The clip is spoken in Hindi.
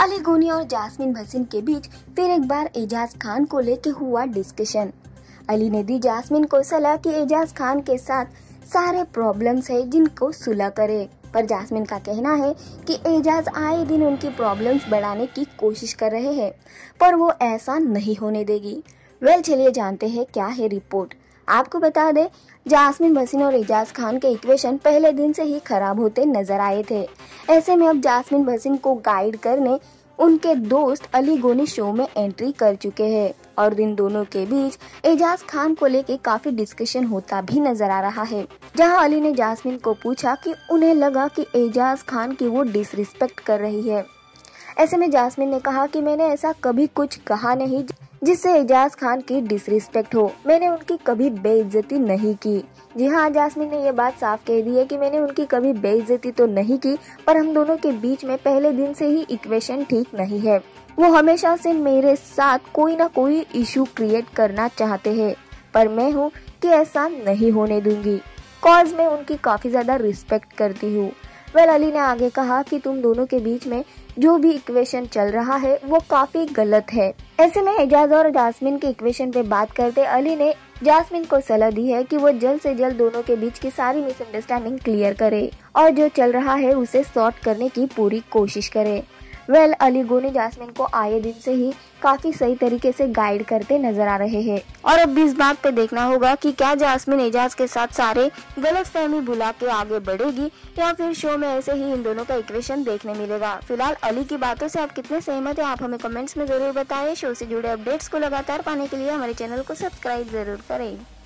अली गोनी और जैस्मिन भसीन के बीच फिर एक बार एजाज खान को लेके हुआ डिस्कशन। अली ने दी जैस्मिन को सलाह कि एजाज खान के साथ सारे प्रॉब्लम्स है जिनको सुलह करे, पर जैस्मिन का कहना है कि एजाज आए दिन उनकी प्रॉब्लम्स बढ़ाने की कोशिश कर रहे हैं, पर वो ऐसा नहीं होने देगी। वेल चलिए जानते हैं क्या है रिपोर्ट। आपको बता दें, जैस्मिन भसीन और एजाज खान के इक्वेशन पहले दिन से ही खराब होते नजर आए थे। ऐसे में अब जैस्मिन भसीन को गाइड करने उनके दोस्त अली गोनी शो में एंट्री कर चुके हैं और इन दोनों के बीच एजाज खान को लेके काफी डिस्कशन होता भी नजर आ रहा है, जहां अली ने जैस्मिन को पूछा कि उन्हें लगा कि एजाज खान की वो डिसरिस्पेक्ट कर रही है। ऐसे में जैस्मिन ने कहा कि मैंने ऐसा कभी कुछ कहा नहीं जिससे एजाज खान की डिसरिस्पेक्ट हो, मैंने उनकी कभी बेइज्जती नहीं की। जी हाँ, जैस्मिन ने ये बात साफ कह दी है कि मैंने उनकी कभी बेइज्जती तो नहीं की, पर हम दोनों के बीच में पहले दिन से ही इक्वेशन ठीक नहीं है। वो हमेशा से मेरे साथ कोई ना कोई इशू क्रिएट करना चाहते हैं, पर मैं हूँ कि ऐसा नहीं होने दूंगी, कॉज मैं उनकी काफी ज्यादा रिस्पेक्ट करती हूँ। वेल अली ने आगे कहा कि तुम दोनों के बीच में जो भी इक्वेशन चल रहा है वो काफी गलत है। ऐसे में एजाज और जैस्मिन के इक्वेशन पे बात करते अली ने जैस्मिन को सलाह दी है कि वो जल्द से जल्द दोनों के बीच की सारी मिसअंडरस्टैंडिंग क्लियर करे और जो चल रहा है उसे सॉर्ट करने की पूरी कोशिश करे। वेल अली गोनी जैस्मिन को आए दिन से ही काफी सही तरीके से गाइड करते नजर आ रहे हैं और अब इस बात पे देखना होगा कि क्या जैस्मिन एजाज के साथ सारे गलतफहमी भुला के आगे बढ़ेगी या फिर शो में ऐसे ही इन दोनों का इक्वेशन देखने मिलेगा। फिलहाल अली की बातों से आप कितने सहमत हैं, आप हमें कमेंट्स में जरूर बताएं। शो से जुड़े अपडेट्स को लगातार पाने के लिए हमारे चैनल को सब्सक्राइब जरूर करें।